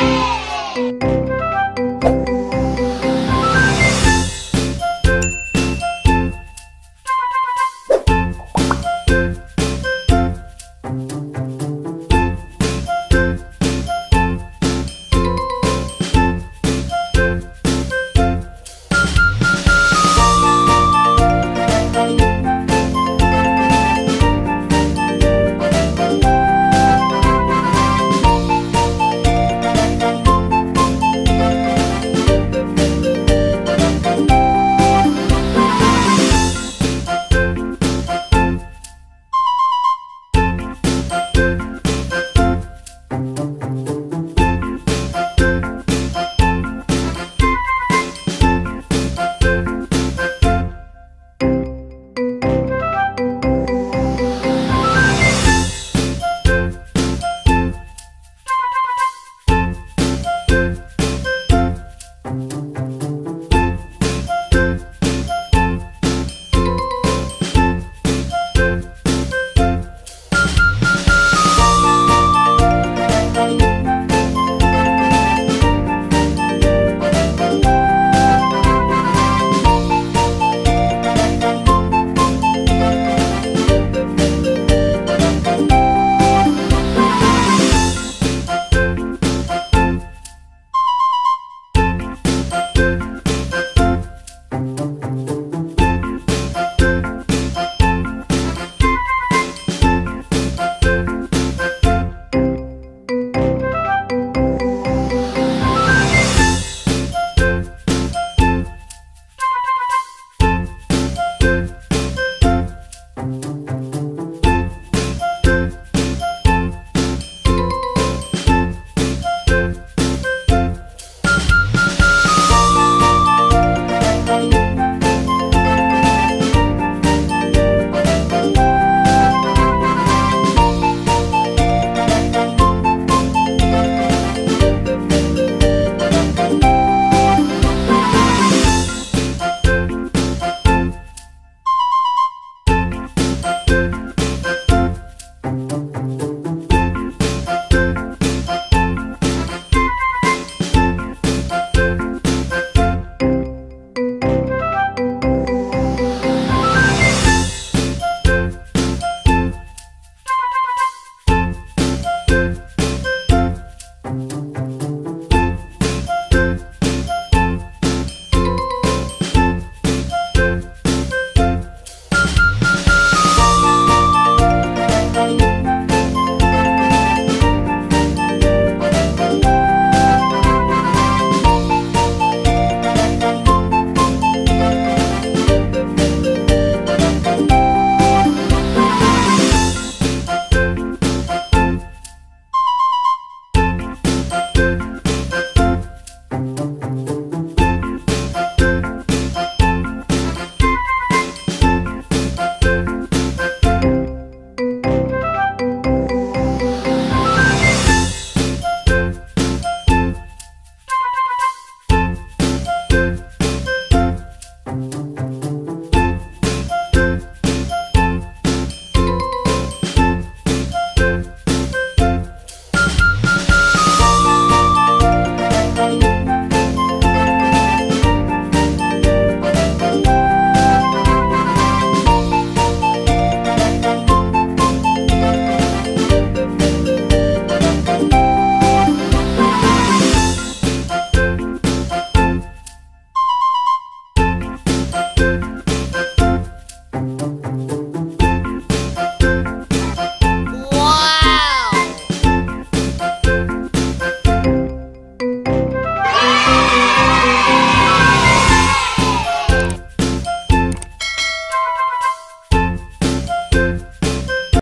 Yay!